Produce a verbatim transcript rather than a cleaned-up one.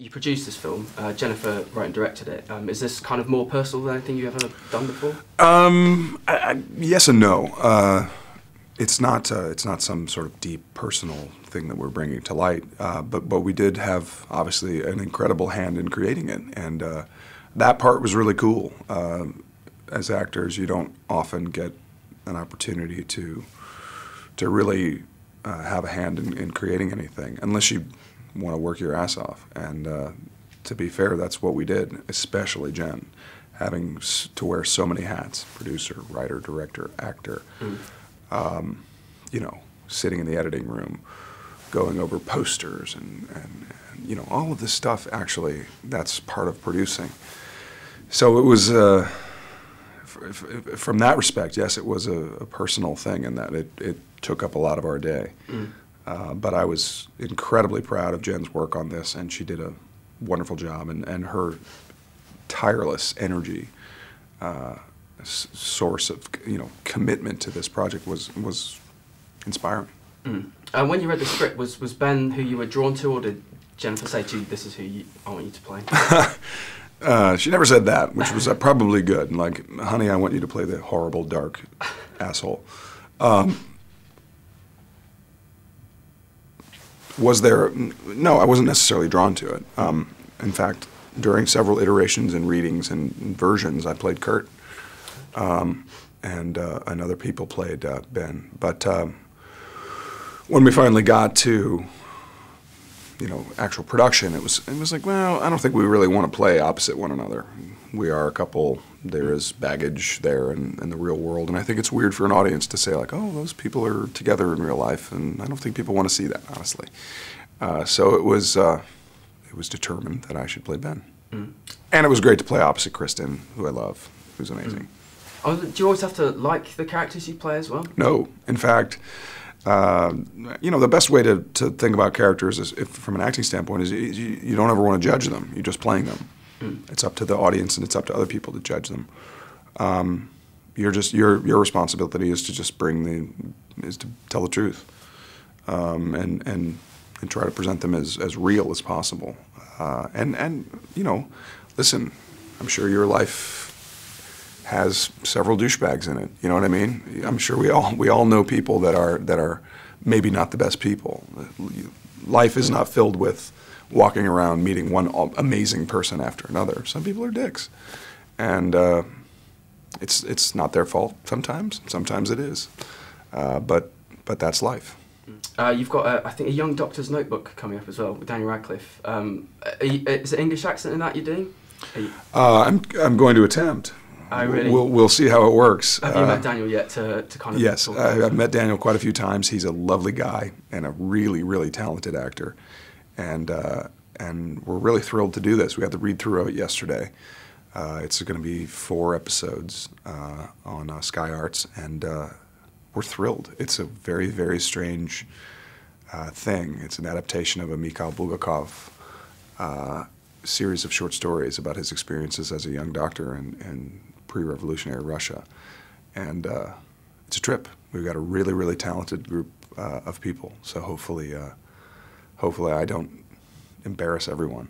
You produced this film. Uh, Jennifer wrote and directed it. Um, is this kind of more personal than anything you've ever done before? Um, I, I, yes and no. Uh, it's not. Uh, it's not some sort of deep personal thing that we're bringing to light. Uh, but but we did have obviously an incredible hand in creating it, and uh, that part was really cool. Uh, as actors, you don't often get an opportunity to to really uh, have a hand in, in creating anything, unless you want to work your ass off, and uh, to be fair, that's what we did, especially Jen, having s to wear so many hats, producer, writer, director, actor, mm. um, you know, sitting in the editing room, going over posters, and, and, and you know, all of this stuff, actually, that's part of producing. So it was, uh, f f from that respect, yes, it was a, a personal thing in that it, it took up a lot of our day. Mm. Uh, but I was incredibly proud of Jen's work on this, and she did a wonderful job, and, and her tireless energy, uh, s source of, you know, commitment to this project was, was inspiring. Mm. And when you read the script, was, was Ben who you were drawn to, or did Jennifer say to you, this is who you, I want you to play? uh, she never said that, which was uh, probably good. Like, honey, I want you to play the horrible, dark asshole. Um, Was there, no, I wasn't necessarily drawn to it. Um, in fact, during several iterations and readings and versions, I played Kurt, um, and, uh, and other people played uh, Ben. But um, when we finally got to, you know, actual production, it was, it was like, well, I don't think we really want to play opposite one another. We are a couple, there is baggage there in, in the real world, and I think it's weird for an audience to say, like, oh, those people are together in real life, and I don't think people want to see that, honestly. Uh, so it was, uh, it was determined that I should play Ben. Mm. And it was great to play opposite Kristen, who I love, who's amazing. Mm. Oh, do you always have to like the characters you play as well? No. In fact, Uh, you know, the best way to, to think about characters is, if, from an acting standpoint, is you, you don't ever want to judge them. You're just playing them. Mm. It's up to the audience, and it's up to other people to judge them. Um, you're just, your, your responsibility is to just bring the, is to tell the truth, um, and, and, and try to present them as, as real as possible. Uh, and, and, you know, listen, I'm sure your life has several douchebags in it. You know what I mean? I'm sure we all we all know people that are that are maybe not the best people. Life is not filled with walking around meeting one amazing person after another. Some people are dicks, and uh, it's it's not their fault. Sometimes, sometimes it is, uh, but but that's life. Uh, you've got, a, I think, a young doctor's notebook coming up as well with Daniel Radcliffe. Um, you, is it English accent in that you're doing? You uh, I'm I'm going to attempt. I really we'll, we'll see how it works. Have you uh, met Daniel yet to, to kind of... Yes, I, I've met Daniel quite a few times. He's a lovely guy and a really, really talented actor. And, uh, and we're really thrilled to do this. We had to read through it yesterday. Uh, it's going to be four episodes uh, on uh, Sky Arts, and uh, we're thrilled. It's a very, very strange uh, thing. It's an adaptation of a Mikhail Bulgakov uh, series of short stories about his experiences as a young doctor and, and pre-revolutionary Russia, and uh, it's a trip. We've got a really, really talented group uh, of people, so hopefully, uh, hopefully I don't embarrass everyone.